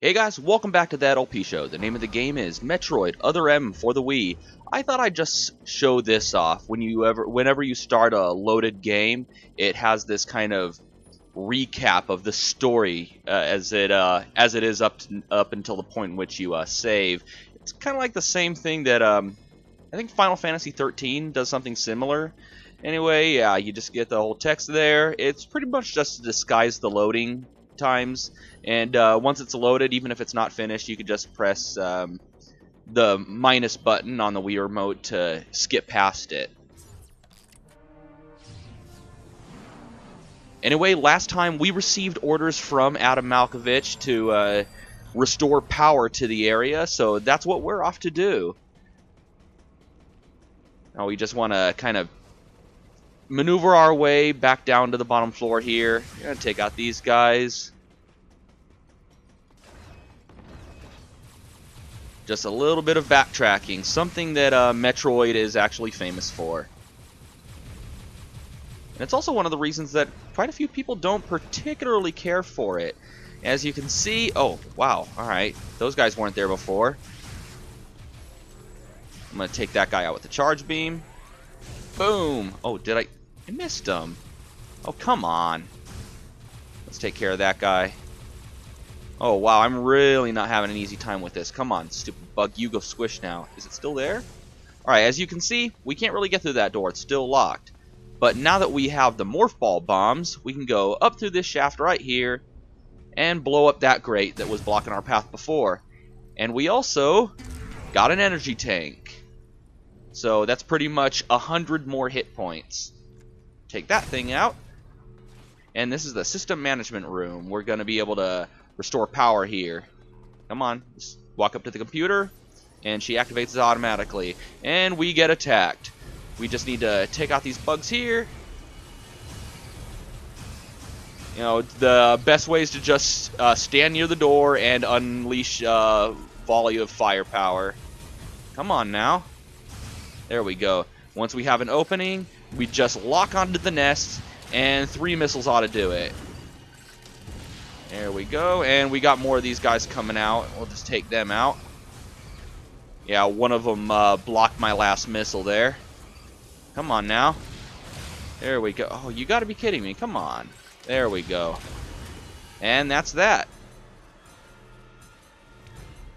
Hey guys, welcome back to THAT LP Show. The name of the game is Metroid Other M for the Wii. I thought I'd just show this off. Whenever you start a loaded game, it has this kind of recap of the story as it is up until the point in which you save. It's kind of like the same thing that I think Final Fantasy 13 does something similar. Anyway, yeah, you just get the whole text there. It's pretty much just to disguise the loading times, and once it's loaded, even if it's not finished, you could just press the minus button on the Wii remote to skip past it. Anyway, last time we received orders from Adam Malkovich to restore power to the area, so that's what we're off to do. Now we just want to kind of maneuver our way back down to the bottom floor here. We're gonna take out these guys. Just a little bit of backtracking, something that Metroid is actually famous for. And it's also one of the reasons that quite a few people don't particularly care for it. As you can see, oh wow, alright, those guys weren't there before. I'm gonna take that guy out with the charge beam. Boom! Oh, did I missed him. Oh, come on. Let's take care of that guy. Oh, wow, I'm really not having an easy time with this. Come on, stupid bug, you go squish now. Is it still there? Alright, as you can see, we can't really get through that door. It's still locked. But now that we have the morph ball bombs, we can go up through this shaft right here and blow up that grate that was blocking our path before. And we also got an energy tank. So that's pretty much 100 more hit points. Take that thing out. And this is the system management room. We're going to be able to restore power here. Come on. Just walk up to the computer. And she activates it automatically. And we get attacked. We just need to take out these bugs here. You know, the best way is to just stand near the door and unleash a volley of firepower. Come on now. There we go. Once we have an opening, we just lock onto the nest, and 3 missiles ought to do it. There we go, and we got more of these guys coming out. We'll just take them out. Yeah, one of them blocked my last missile there. Come on now. There we go. Oh, you gotta be kidding me. Come on. There we go. And that's that.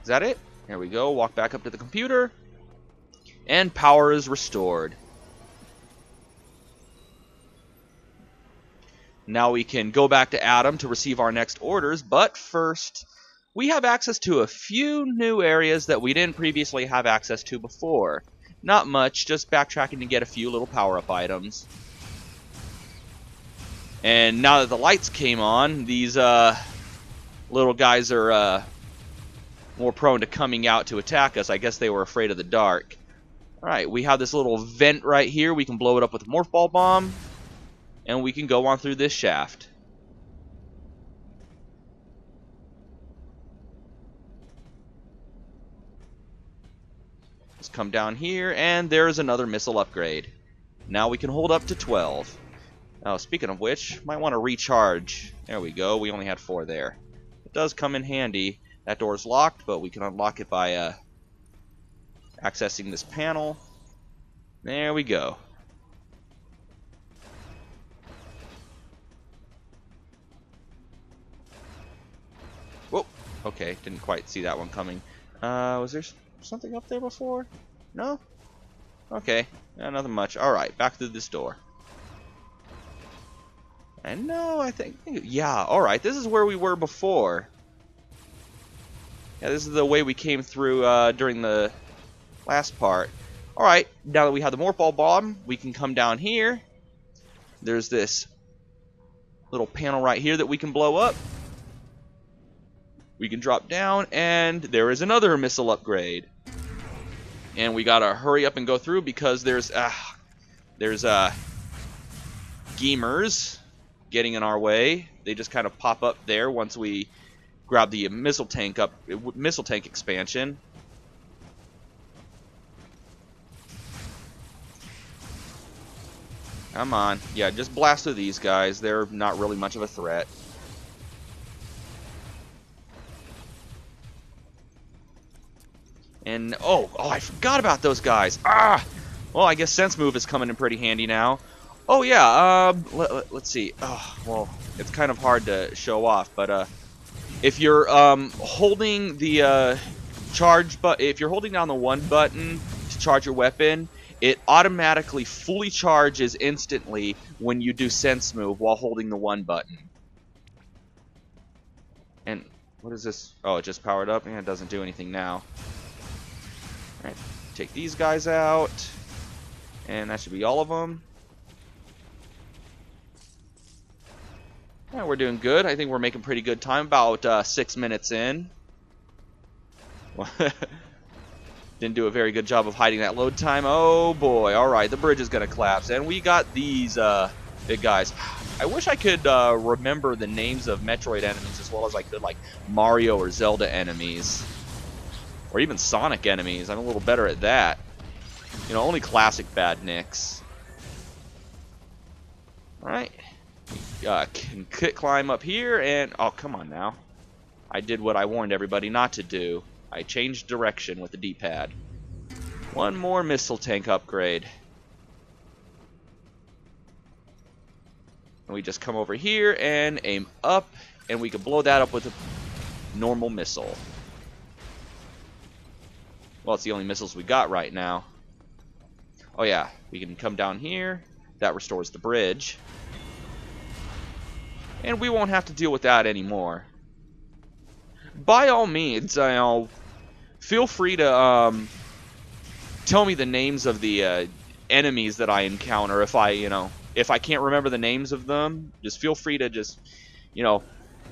Is that it? There we go. Walk back up to the computer. And power is restored. Now we can go back to Adam to receive our next orders, but first we have access to a few new areas that we didn't previously have access to before. Not much, just backtracking to get a few little power-up items. And now that the lights came on, these little guys are more prone to coming out to attack us. I guess they were afraid of the dark. Alright, we have this little vent right here. We can blow it up with a morph ball bomb. And we can go on through this shaft. Let's come down here, and there's another missile upgrade. Now we can hold up to 12. Now, speaking of which, might want to recharge. There we go, we only had 4 there. It does come in handy. That door's locked, but we can unlock it by accessing this panel. There we go. Whoa. Okay, didn't quite see that one coming. Was there something up there before? No? Okay. Nothing much. Alright, back through this door. And no, I think... Yeah, alright. This is where we were before. Yeah, this is the way we came through during the last part. Alright, now that we have the morph ball bomb, we can come down here. There's this little panel right here that we can blow up. We can drop down, and there is another missile upgrade. And we gotta hurry up and go through because there's gamers getting in our way. They just kind of pop up there once we grab the missile tank expansion. Come on. Yeah, just blast through these guys. They're not really much of a threat. And oh, I forgot about those guys. Ah, well, I guess Sense Move is coming in pretty handy now. Oh yeah, let's see. Oh, well, it's kind of hard to show off, but if you're holding the charge button, if you're holding down the 1 button to charge your weapon, it automatically fully charges instantly when you do Sense Move while holding the 1 button. And what is this? Oh, it just powered up and it doesn't do anything now. Alright, take these guys out. And that should be all of them. Alright, we're doing good. I think we're making pretty good time, about 6 minutes in. Well, didn't do a very good job of hiding that load time. Oh boy, alright, the bridge is gonna collapse. And we got these big guys. I wish I could remember the names of Metroid enemies as well as I could like Mario or Zelda enemies. Or even Sonic enemies. I'm a little better at that. You know, only classic badniks. Alright. Can climb up here and... Oh, come on now. I did what I warned everybody not to do. I changed direction with the D-pad. One more missile tank upgrade. And we just come over here and aim up, and we can blow that up with a normal missile. Well, it's the only missiles we got right now. Oh yeah, we can come down here. That restores the bridge. And we won't have to deal with that anymore. By all means, feel free to tell me the names of the enemies that I encounter. If I, if I can't remember the names of them, just feel free to just,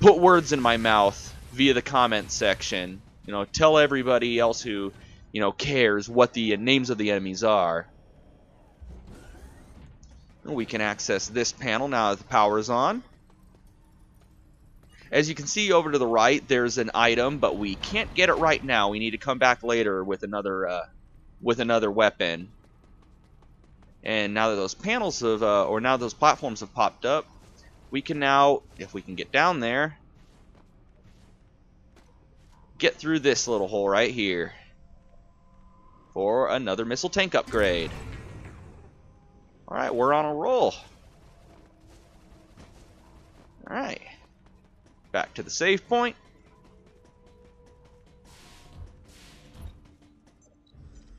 put words in my mouth via the comment section. You know, tell everybody else who, cares what the names of the enemies are. And we can access this panel now that the power is on. As you can see over to the right, there's an item, but we can't get it right now. We need to come back later with another weapon. And now that those panels have, or now those platforms have popped up, we can now, if we can get down there, get through this little hole right here for another missile tank upgrade. All right, we're on a roll. All right. Back to the save point.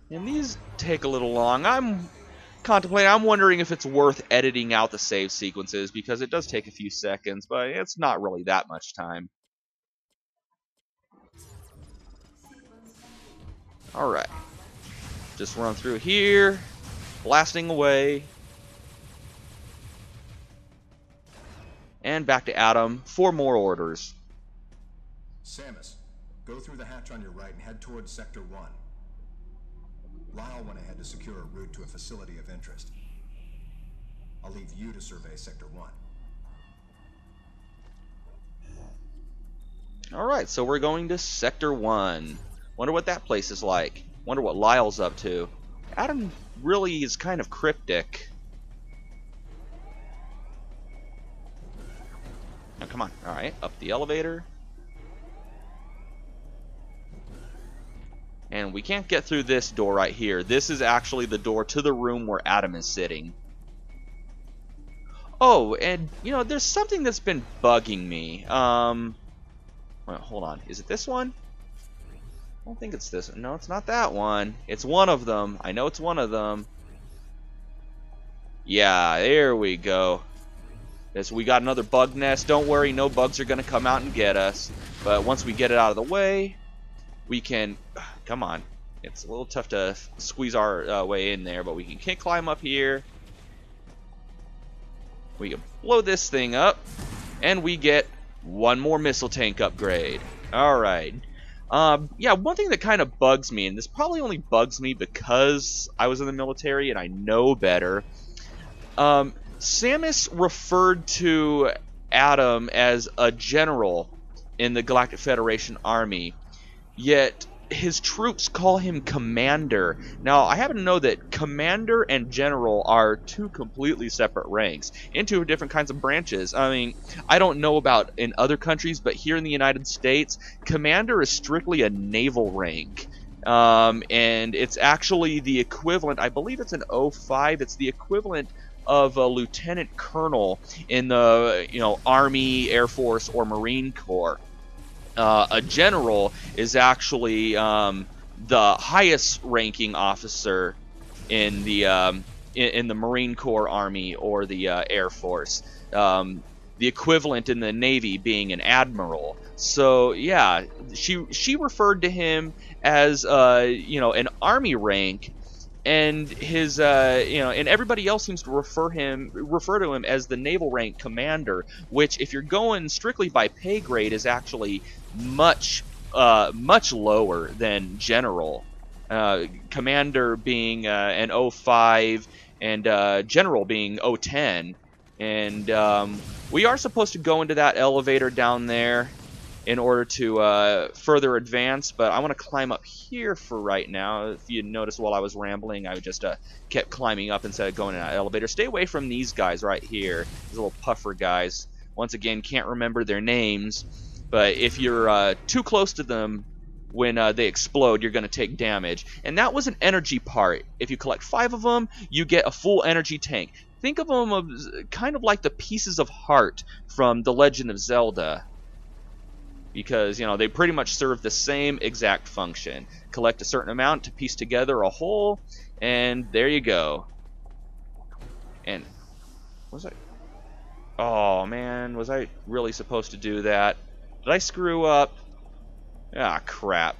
And these take a little long. I'm contemplating, I'm wondering if it's worth editing out the save sequences because it does take a few seconds, but it's not really that much time. Alright. Just run through here, blasting away. And back to Adam for more orders. Samus, go through the hatch on your right and head towards Sector 1. Lyle went ahead to secure a route to a facility of interest. I'll leave you to survey Sector 1. Alright, so we're going to Sector 1. Wonder what that place is like. Wonder what Lyle's up to. Adam really is kind of cryptic. Now, come on. All right, up the elevator. And we can't get through this door right here. This is actually the door to the room where Adam is sitting. Oh, and, there's something that's been bugging me. Well, hold on. Is it this one? I don't think it's this one. No, it's not that one. It's one of them. I know it's one of them. Yeah, there we go. So we got another bug nest. Don't worry, no bugs are going to come out and get us. But once we get it out of the way, we can... Come on. It's a little tough to squeeze our way in there, but we can climb up here. We can blow this thing up, and we get one more missile tank upgrade. Alright. Yeah, one thing that kind of bugs me, and this probably only bugs me because I was in the military and I know better... Samus referred to Adam as a general in the Galactic Federation Army, yet his troops call him Commander. Now, I happen to know that Commander and General are two completely separate ranks and two different kinds of branches. I mean, I don't know about in other countries, but here in the United States, Commander is strictly a naval rank. And it's actually the equivalent, I believe it's an 05, it's the equivalent of a lieutenant colonel in the, you know, Army, Air Force, or Marine Corps. A general is actually the highest ranking officer in the Marine Corps, Army, or the Air Force. The equivalent in the Navy being an admiral. So yeah, she referred to him as you know, an Army rank, and his you know, and everybody else seems to refer to him as the naval rank commander, which if you're going strictly by pay grade is actually much much lower than general. Commander being an 05 and general being 010. And we are supposed to go into that elevator down there in order to further advance, but I want to climb up here for right now. If you notice while I was rambling, I just kept climbing up instead of going in that elevator. Stay away from these guys right here, these little puffer guys. Once again, can't remember their names, but if you're too close to them when they explode, you're going to take damage. And that was an energy part. If you collect 5 of them, you get a full energy tank. Think of them as kind of like the pieces of heart from The Legend of Zelda, because, you know, they pretty much serve the same exact function. Collect a certain amount to piece together a whole, and there you go. And was I... oh man, was I really supposed to do that? Did I screw up? Ah, crap.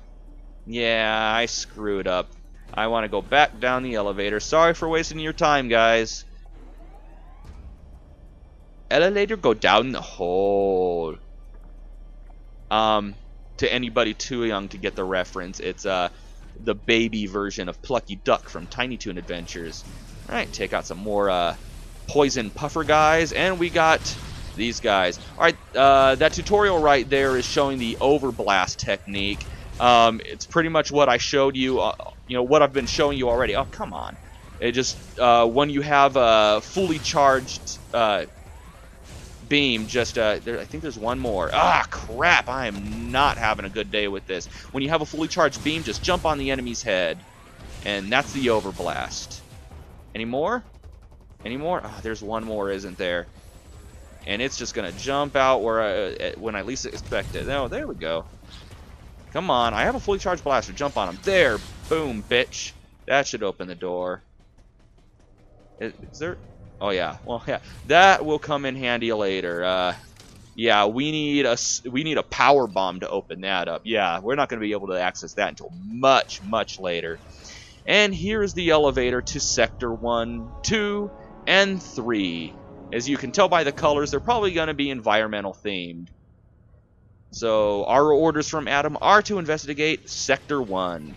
Yeah, I screwed up. I want to go back down the elevator. Sorry for wasting your time, guys. Elevator go down the hole. To anybody too young to get the reference, it's the baby version of Plucky Duck from Tiny Toon Adventures. All right, take out some more poison puffer guys, and we got these guys. All right, that tutorial right there is showing the overblast technique. It's pretty much what I showed you. You know what I've been showing you already. Oh, come on! It just when you have a fully charged beam, just I think there's one more. Ah, crap! I am not having a good day with this. When you have a fully charged beam, just jump on the enemy's head, and that's the overblast. Any more? Any more? Ah, there's one more, isn't there? And it's just gonna jump out where when I least expect it. Oh, there we go. Come on! I have a fully charged blaster. Jump on him. There, boom, bitch. That should open the door. Is there? Oh yeah, well yeah, that will come in handy later. Yeah, we need a power bomb to open that up. Yeah, we're not going to be able to access that until much, much later. And here is the elevator to Sector 1, 2, and 3. As you can tell by the colors, they're probably going to be environmental themed. So our orders from Adam are to investigate Sector 1.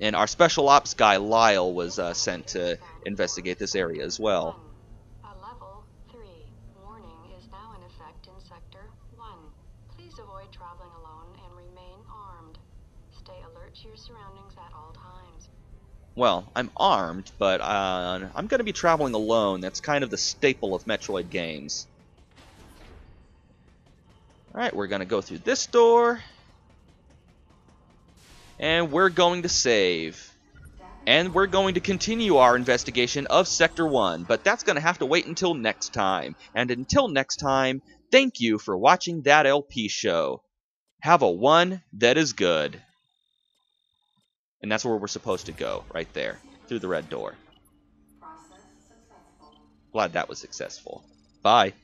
And our special ops guy, Lyle, was sent to investigate this area as well. A level 3 warning is now in effect in Sector 1. Please avoid traveling alone and remain armed. Stay alert to your surroundings at all times. Well, I'm armed, but I'm going to be traveling alone. That's kind of the staple of Metroid games. Alright, we're going to go through this door. And we're going to save. And we're going to continue our investigation of Sector 1, but that's going to have to wait until next time. And until next time, thank you for watching That LP Show. Have a one that is good. And that's where we're supposed to go, right there, through the red door. Glad that was successful. Bye.